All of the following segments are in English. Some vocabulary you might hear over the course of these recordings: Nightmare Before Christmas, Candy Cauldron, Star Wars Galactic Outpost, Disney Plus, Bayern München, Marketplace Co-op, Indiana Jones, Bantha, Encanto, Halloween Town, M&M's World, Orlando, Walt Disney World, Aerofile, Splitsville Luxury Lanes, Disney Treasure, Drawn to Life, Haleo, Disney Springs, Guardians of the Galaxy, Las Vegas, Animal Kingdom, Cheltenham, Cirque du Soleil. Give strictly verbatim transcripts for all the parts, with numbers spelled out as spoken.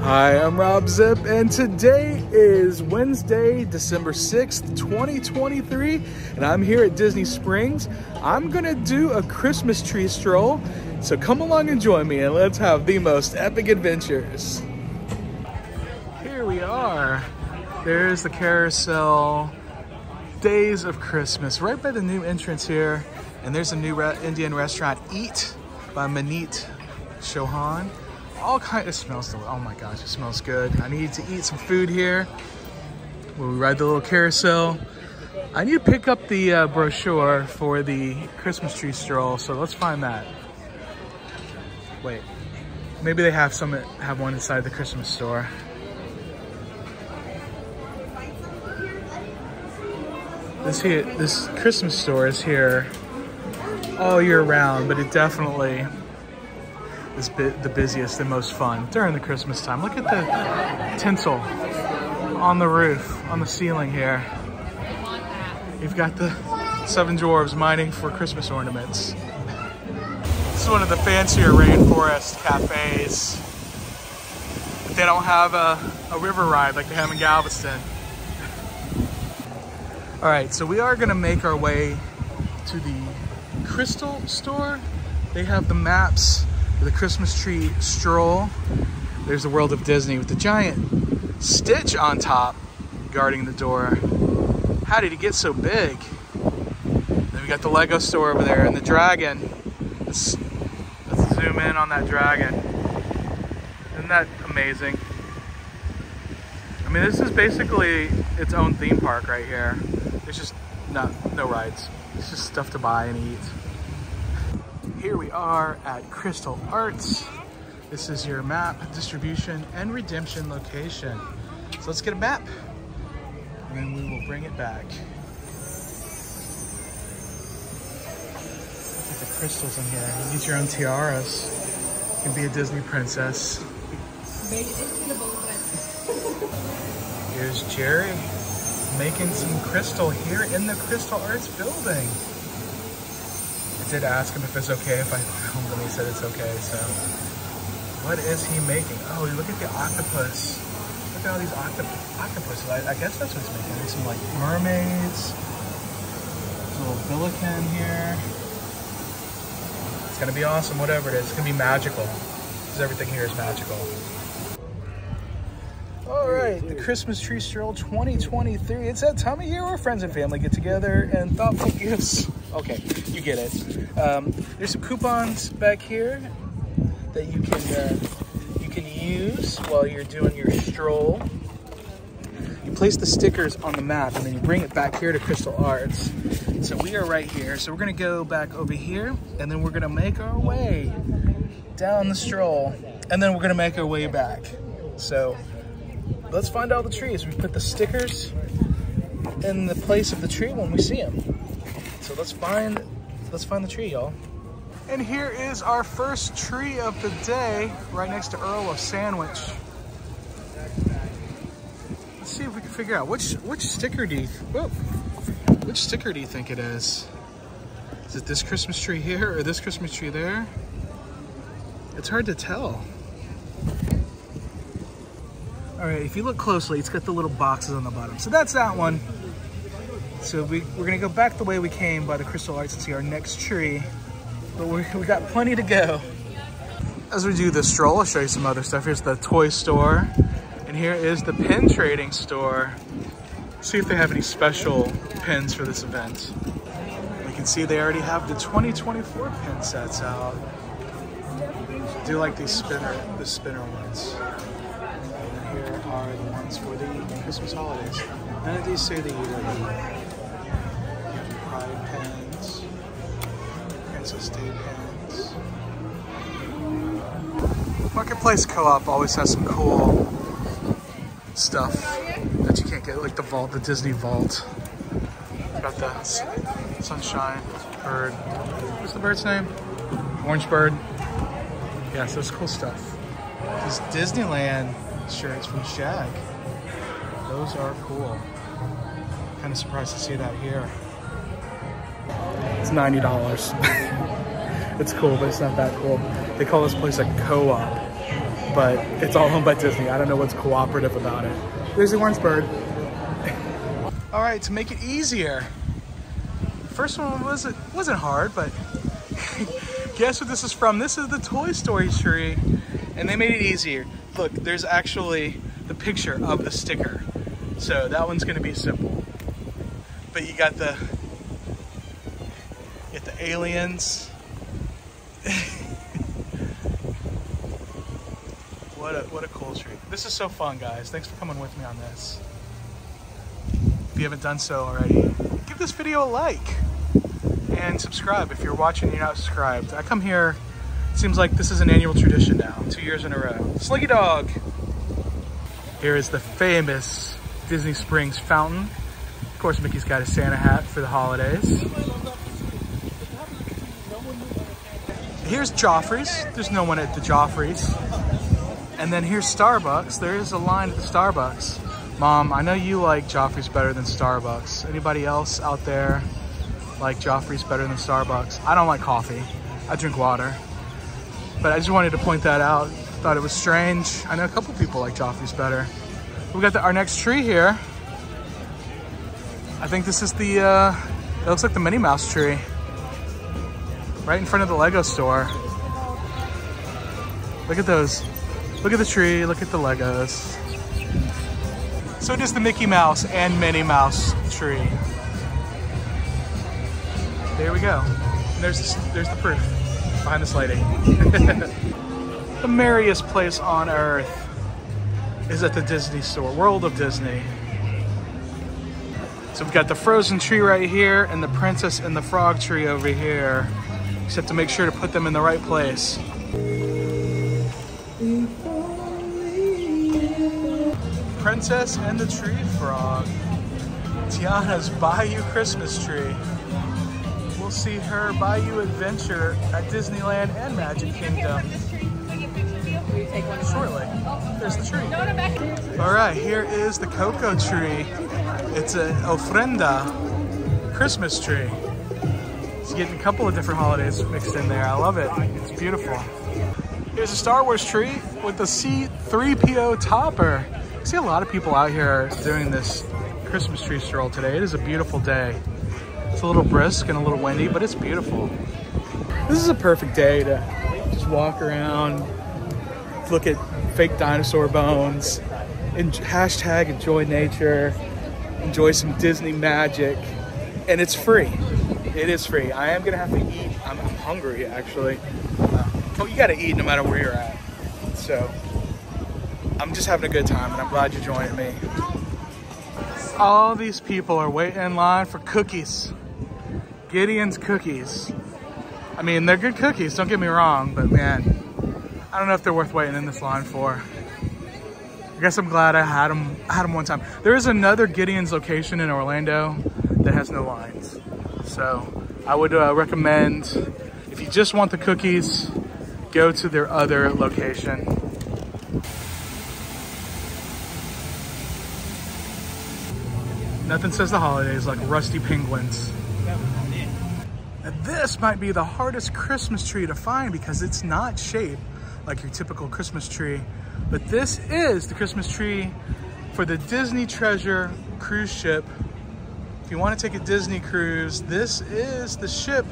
Hi, I'm Rob Zipp, and today is Wednesday, December sixth, twenty twenty-three, and I'm here at Disney Springs. I'm gonna do a Christmas tree stroll, so come along and join me, and let's have the most epic adventures. Here we are. There's the carousel, Days of Christmas, right by the new entrance here, and there's a new re Indian restaurant, Eat, by Manit Chauhan. All kind of smells, oh my gosh, it smells good. I need to eat some food here. We'll ride the little carousel. I need to pick up the uh, brochure for the Christmas tree stroll, so let's find that. Wait, maybe they have some have one inside the Christmas store. This here, this Christmas store is here all year round, but it definitely is the busiest and most fun during the Christmas time. Look at the tinsel on the roof, on the ceiling here. You've got the seven dwarves mining for Christmas ornaments. This is one of the fancier rainforest cafes. But they don't have a, a river ride like they have in Galveston. All right, so we are gonna make our way to the Crystal store. They have the maps, the Christmas tree stroll. There's the World of Disney with the giant Stitch on top guarding the door. How did he get so big? Then we got the Lego store over there and the dragon. Let's, let's zoom in on that dragon. Isn't that amazing? I mean, this is basically its own theme park right here. There's just no, no rides. It's just stuff to buy and eat. Here we are at Crystal Arts. This is your map, distribution, and redemption location. So let's get a map, and then we will bring it back. Look at the crystals in here. You get your own tiaras. You can be a Disney princess. Here's Jerry making some crystal here in the Crystal Arts building. I did ask him if it's okay if I filmed and he said it's okay, so. What is he making? Oh, look at the octopus. Look at all these octop octopuses. I, I guess that's what he's making. There's some like mermaids. There's a little billiken here. It's gonna be awesome, whatever it is. It's gonna be magical. Because everything here is magical. All right, the Christmas tree stroll twenty twenty-three. It's that time of year where friends and family get together and thoughtful gifts. Okay, you get it. Um, there's some coupons back here that you can uh, you can use while you're doing your stroll. You place the stickers on the map and then you bring it back here to Crystal Arts. So we are right here. So we're gonna go back over here and then we're gonna make our way down the stroll and then we're gonna make our way back. So let's find all the trees. We put the stickers in the place of the tree when we see them. So let's find, let's find the tree, y'all. And here is our first tree of the day, right next to Earl of Sandwich. Let's see if we can figure out which which sticker do you whoa, which sticker do you think it is? Is it this Christmas tree here or this Christmas tree there? It's hard to tell. All right, if you look closely, it's got the little boxes on the bottom. So that's that one. So we, we're gonna go back the way we came by the Crystal Arts and see our next tree, but we're, we got plenty to go. As we do this stroll, I'll show you some other stuff. Here's the toy store, and here is the pin trading store. See if they have any special pins for this event. You can see they already have the twenty twenty-four pin sets out. I do like these spinner, the spinner ones. And here are the ones for the Christmas holidays. None of these say the year. Pride pens, Princess Day pens. Marketplace Co-op always has some cool stuff that you can't get, like the vault, the Disney vault. Got the sunshine bird. What's the bird's name? Orange bird. Yeah, so it's cool stuff. This Disneyland shirts from Shag. Those are cool. Kind of surprised to see that here. ninety dollars. It's cool, but it's not that cool. They call this place a co-op, but it's all owned by Disney. I don't know what's cooperative about it. There's the Warrensburg. All right, to make it easier. The first one wasn't, wasn't hard, but guess what this is from? This is the Toy Story tree, and they made it easier. Look, there's actually the picture of the sticker. So that one's gonna be simple. But you got the, you got the aliens. What a, what a cool tree. This is so fun, guys. Thanks for coming with me on this. If you haven't done so already, give this video a like and subscribe. If you're watching and you're not subscribed, I come here, it seems like this is an annual tradition now, two years in a row. Slinky Dog. Here is the famous Disney Springs fountain. Of course, Mickey's got his Santa hat for the holidays. Here's Joffrey's. There's no one at the Joffrey's. And then here's Starbucks. There is a line at the Starbucks. Mom, I know you like Joffrey's better than Starbucks. Anybody else out there like Joffrey's better than Starbucks? I don't like coffee. I drink water. But I just wanted to point that out. Thought it was strange. I know a couple people like Joffrey's better. We got the, our next tree here. I think this is the, uh, it looks like the Minnie Mouse tree. Right in front of the Lego store. Look at those. Look at the tree, look at the Legos. So it is the Mickey Mouse and Minnie Mouse tree. There we go. And there's this, there's the proof behind this lady. The merriest place on earth is at the Disney Store, World of Disney. So we've got the Frozen tree right here and the Princess and the Frog tree over here. Just have to make sure to put them in the right place. Princess and the Tree Frog. Tiana's Bayou Christmas Tree. We'll see her Bayou Adventure at Disneyland and Magic Kingdom shortly. There's the tree. All right, here is the cocoa tree. It's an ofrenda Christmas tree. It's getting a couple of different holidays mixed in there. I love it. It's beautiful. Here's a Star Wars tree with the C three P O topper. I see a lot of people out here doing this Christmas tree stroll today. It is a beautiful day. It's a little brisk and a little windy, but it's beautiful. This is a perfect day to just walk around, look at fake dinosaur bones, and hashtag enjoy nature, enjoy some Disney magic, and it's free. It is free. I am gonna have to eat. I'm, I'm hungry, actually. Uh, you gotta eat no matter where you're at, so. I'm just having a good time, and I'm glad you joined me. All these people are waiting in line for cookies. Gideon's cookies. I mean, they're good cookies, don't get me wrong, but man, I don't know if they're worth waiting in this line for. I guess I'm glad I had them, I had them one time. There is another Gideon's location in Orlando that has no lines. So I would uh, recommend, if you just want the cookies, go to their other location. Nothing says the holidays like rusty penguins. Now, this might be the hardest Christmas tree to find because it's not shaped like your typical Christmas tree. But this is the Christmas tree for the Disney Treasure cruise ship. If you want to take a Disney cruise, this is the ship.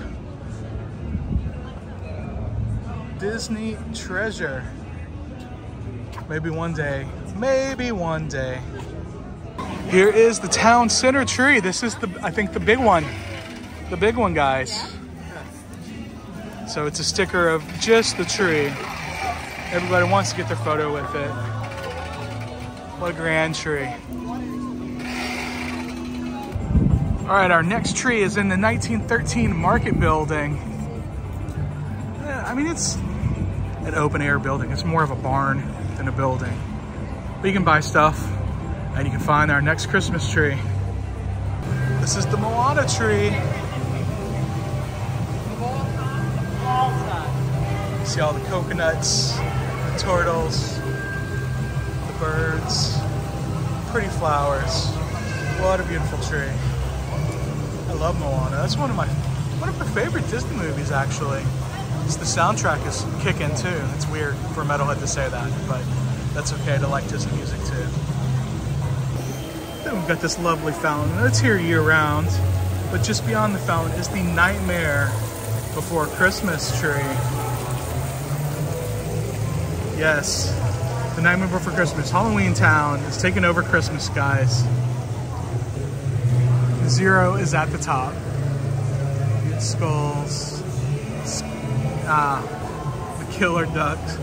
Disney Treasure. Maybe one day, maybe one day. Here is the town center tree. This is the, I think, the big one. The big one, guys. So it's a sticker of just the tree. Everybody wants to get their photo with it. What a grand tree. All right, our next tree is in the nineteen thirteen Market Building. I mean, it's an open air building. It's more of a barn than a building. But you can buy stuff. And you can find our next Christmas tree. This is the Moana tree. You see all the coconuts, the turtles, the birds, pretty flowers. What a beautiful tree. I love Moana. That's one of my one of my favorite Disney movies, actually. It's the soundtrack is kicking too. It's weird for a metalhead to say that, but that's okay to like Disney music too. Then we've got this lovely fountain. It's here year round, but just beyond the fountain is the Nightmare Before Christmas tree. Yes, the Nightmare Before Christmas. Halloween Town is taking over Christmas, guys. Zero is at the top. Skulls. Ah, the killer ducks.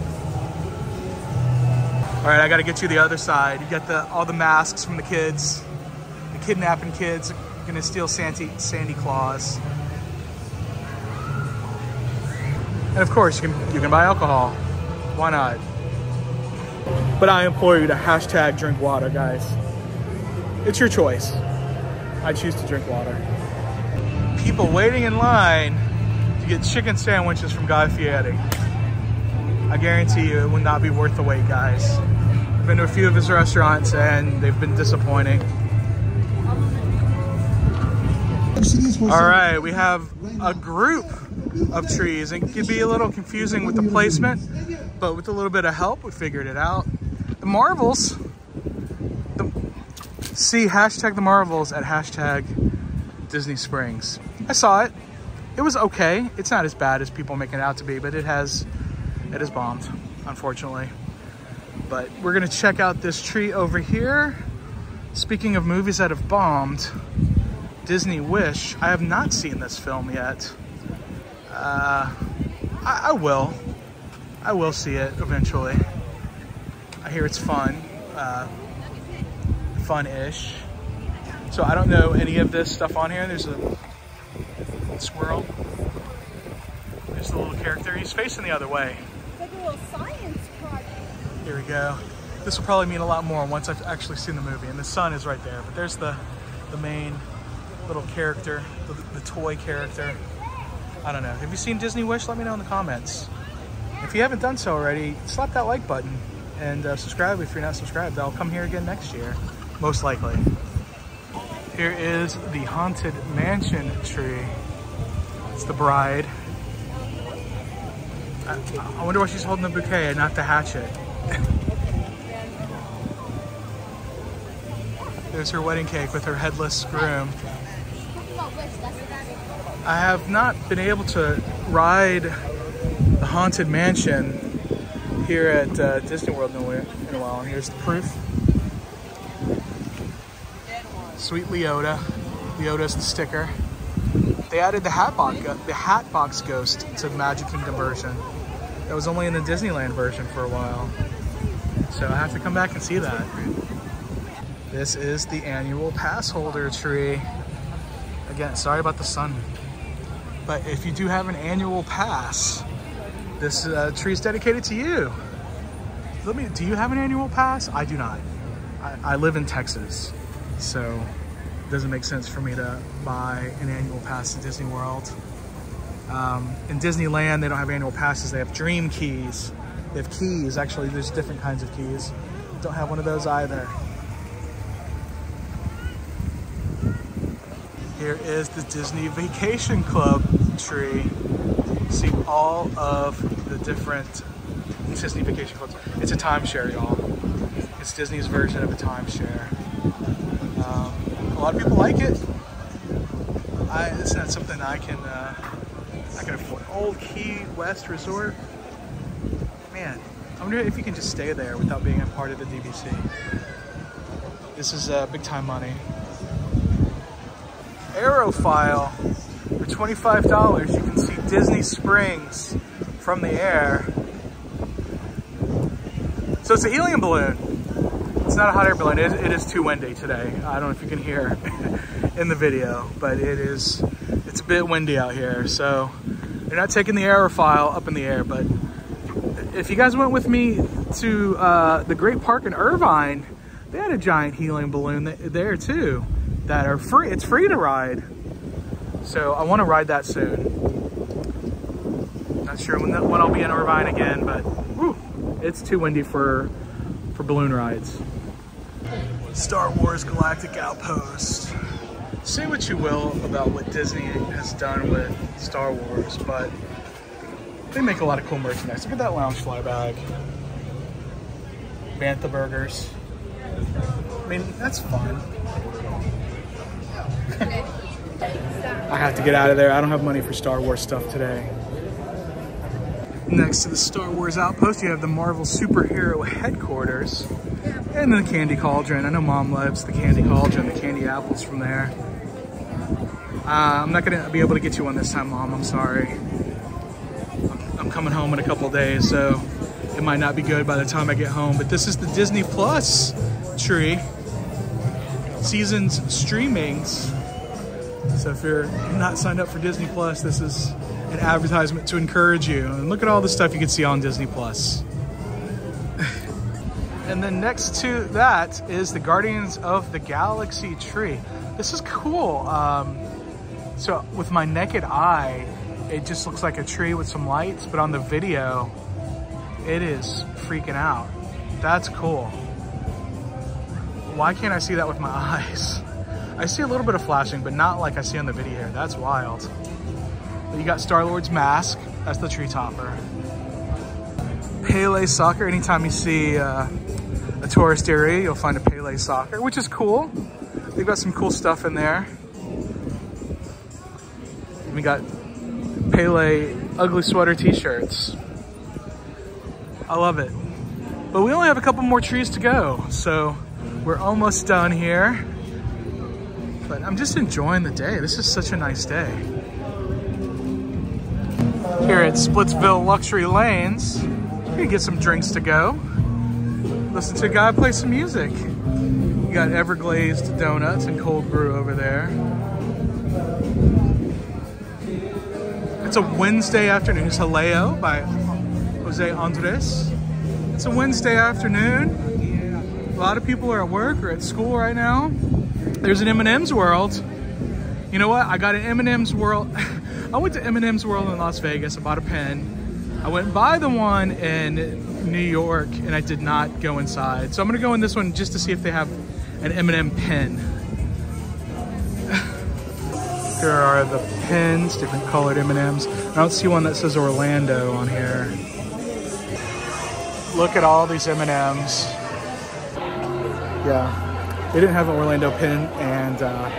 All right, I gotta get you the other side. You got the all the masks from the kids. The kidnapping kids are gonna steal Santy, Sandy Claus. And of course, you can, you can buy alcohol. Why not? But I implore you to hashtag drink water, guys. It's your choice. I choose to drink water. People waiting in line to get chicken sandwiches from Guy Fieri. I guarantee you it would not be worth the wait, guys. I've been to a few of his restaurants and they've been disappointing. All right, we have a group of trees. It can be a little confusing with the placement, but with a little bit of help, we figured it out. The Marvels. See hashtag the Marvels at hashtag Disney Springs. I saw it. It was okay. It's not as bad as people make it out to be, but it has, it has bombed, unfortunately. But we're gonna check out this tree over here. Speaking of movies that have bombed, Disney Wish. I have not seen this film yet. Uh, I, I will. I will see it eventually. I hear it's fun. Uh, fun-ish. So I don't know any of this stuff on here. There's a squirrel. There's the little character. He's facing the other way. It's like a little science project. Here we go. This will probably mean a lot more once I've actually seen the movie. And the sun is right there. But there's the, the main little character, the, the toy character. I don't know. Have you seen Disney Wish? Let me know in the comments. If you haven't done so already, slap that like button and uh, subscribe if you're not subscribed. I'll come here again next year. Most likely. Here is the Haunted Mansion tree. It's the bride. I, I wonder why she's holding the bouquet and not the hatchet. There's her wedding cake with her headless groom. I have not been able to ride the Haunted Mansion here at uh, Disney World in a while. And here's the proof. Sweet Leota. Leota's the sticker. They added the Hatbox, the Hatbox Ghost to the Magic Kingdom version. That was only in the Disneyland version for a while. So I have to come back and see that. This is the annual pass holder tree. Again, sorry about the sun. But if you do have an annual pass, this uh, tree is dedicated to you. Let me, do you have an annual pass? I do not. I, I live in Texas. So it doesn't make sense for me to buy an annual pass to Disney World. Um, in Disneyland, they don't have annual passes. They have dream keys. They have keys, actually. There's different kinds of keys. Don't have one of those either. Here is the Disney Vacation Club tree. You see all of the different Disney Vacation Clubs. It's a timeshare, y'all. It's Disney's version of a timeshare. A lot of people like it. I, it's not something I can uh, I can afford. Old Key West Resort. Man, I wonder if you can just stay there without being a part of the D V C. This is uh, big time money. Aerofile for twenty-five dollars. You can see Disney Springs from the air. So it's a helium balloon. It's not a hot air balloon. It, it is too windy today. I don't know if you can hear in the video, but it is, it's a bit windy out here. So they're not taking the Aerofile up in the air, but if you guys went with me to uh, the Great Park in Irvine, they had a giant helium balloon there too that are free. It's free to ride. So I want to ride that soon. Not sure when, that, when I'll be in Irvine again, but whew, it's too windy for, for balloon rides. Star Wars Galactic Outpost. say what you will about what Disney has done with Star Wars, but they make a lot of cool merchandise. Look at that Loungefly bag. Bantha burgers. I mean, that's fun. I have to get out of there. I don't have money for Star Wars stuff today. Next to the Star Wars outpost, you have the Marvel superhero headquarters. And the Candy Cauldron. I know Mom loves the Candy Cauldron, the candy apples from there. Uh, I'm not gonna be able to get you one this time, Mom, I'm sorry. I'm, I'm coming home in a couple days, so it might not be good by the time I get home, but this is the Disney Plus tree. Seasons streamings. So if you're not signed up for Disney Plus, this is an advertisement to encourage you. And look at all the stuff you can see on Disney Plus. And then next to that is the Guardians of the Galaxy tree. This is cool. Um, so with my naked eye, it just looks like a tree with some lights, but on the video, it is freaking out. That's cool. Why can't I see that with my eyes? I see a little bit of flashing, but not like I see on the video. That's wild. But you got Star-Lord's mask. That's the tree topper. Pele soccer. Anytime you see uh, a tourist area, you'll find a Pele soccer, which is cool. They've got some cool stuff in there. And we got Pele ugly sweater t-shirts. I love it. But we only have a couple more trees to go, so we're almost done here. But I'm just enjoying the day. This is such a nice day. Here at Splitsville Luxury Lanes, you can get some drinks to go. Listen to a guy play some music. You got Everglazed donuts and cold brew over there. It's a Wednesday afternoon. It's Haleo by Jose Andres. It's a Wednesday afternoon. A lot of people are at work or at school right now. There's an M and M's World. You know what? I got an M and M's World. I went to M and M's World in Las Vegas. I bought a pen. I went by the one in New York and I did not go inside. So I'm gonna go in this one just to see if they have an M and M pen. Here are the pens, different colored M and M's. I don't see one that says Orlando on here. Look at all these M and M's. Yeah, they didn't have an Orlando pen, and uh,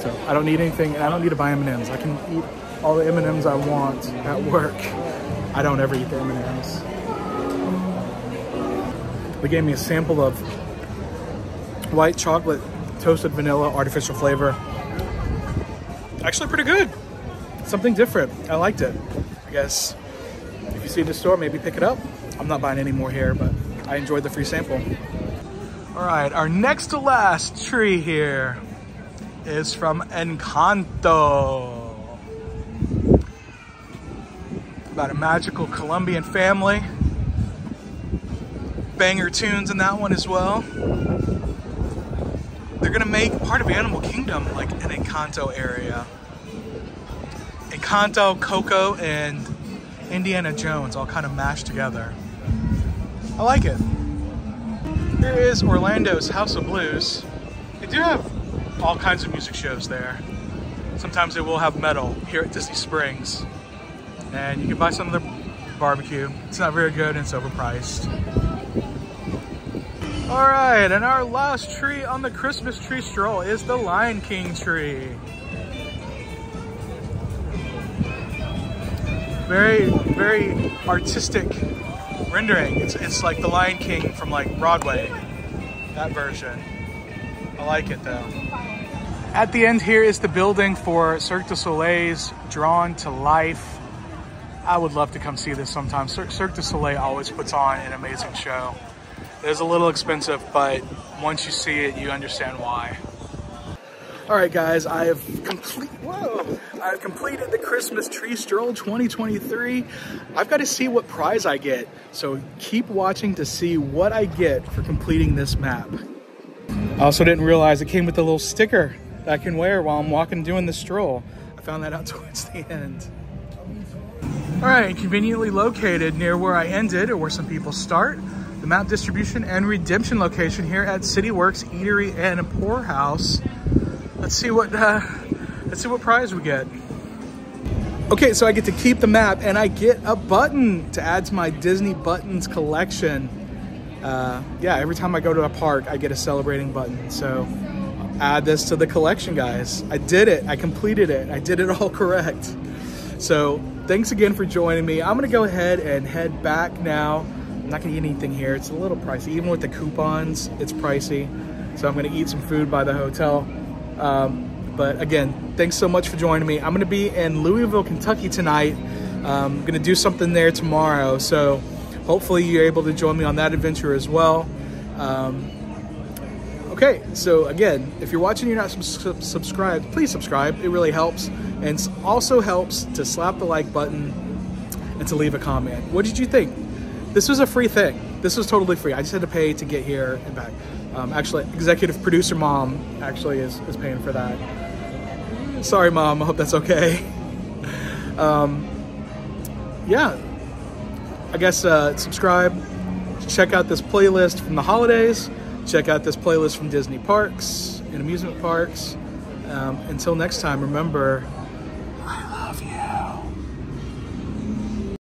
so I don't need anything, and I don't need to buy M and M's. I can eat all the M and M's I want at work. I don't ever eat the M and M's. They gave me a sample of white chocolate, toasted vanilla, artificial flavor. Actually pretty good. Something different. I liked it. I guess if you see the store, maybe pick it up. I'm not buying any more here, but I enjoyed the free sample. All right, our next to last tree here is from Encanto. About a magical Colombian family. Banger tunes in that one as well. They're gonna make part of Animal Kingdom like an Encanto area. Encanto, Coco, and Indiana Jones all kind of mashed together. I like it. Here is Orlando's House of Blues. They do have all kinds of music shows there. Sometimes they will have metal here at Disney Springs. And you can buy some of their barbecue. It's not very good and it's overpriced. All right, and our last tree on the Christmas tree stroll is the Lion King tree. Very, very artistic rendering. It's, it's like the Lion King from like Broadway, that version. I like it though. At the end here is the building for Cirque du Soleil's Drawn to Life. I would love to come see this sometime. Cir Cirque du Soleil always puts on an amazing show. It is a little expensive, but once you see it, you understand why. All right, guys, I have complete. Whoa! I've completed the Christmas Tree Stroll twenty twenty-three. I've got to see what prize I get, so keep watching to see what I get for completing this map. I also didn't realize it came with a little sticker that I can wear while I'm walking doing the stroll. I found that out towards the end. All right, conveniently located near where I ended or where some people start, the map distribution and redemption location here at City Works Eatery and Poorhouse. Let's see what uh, let's see what prize we get. Okay, so I get to keep the map and I get a button to add to my Disney buttons collection. Uh, yeah, every time I go to a park, I get a celebrating button. So add this to the collection, guys. I did it. I completed it. I did it all correct. So thanks again for joining me. I'm going to go ahead and head back now. I'm not going to eat anything here. It's a little pricey. Even with the coupons, it's pricey. So I'm going to eat some food by the hotel. Um, but again, thanks so much for joining me. I'm going to be in Louisville, Kentucky tonight. Um, I'm going to do something there tomorrow. So hopefully you're able to join me on that adventure as well. Um, okay, so again, if you're watching, you're not sub subscribed, please subscribe. It really helps. And also helps to slap the like button and to leave a comment. What did you think? This was a free thing. This was totally free. I just had to pay to get here and back. Um, actually, executive producer mom actually is, is paying for that. Sorry, mom. I hope that's okay. um, yeah. I guess uh, subscribe. Check out this playlist from the holidays. Check out this playlist from Disney parks and amusement parks. Um, until next time, remember...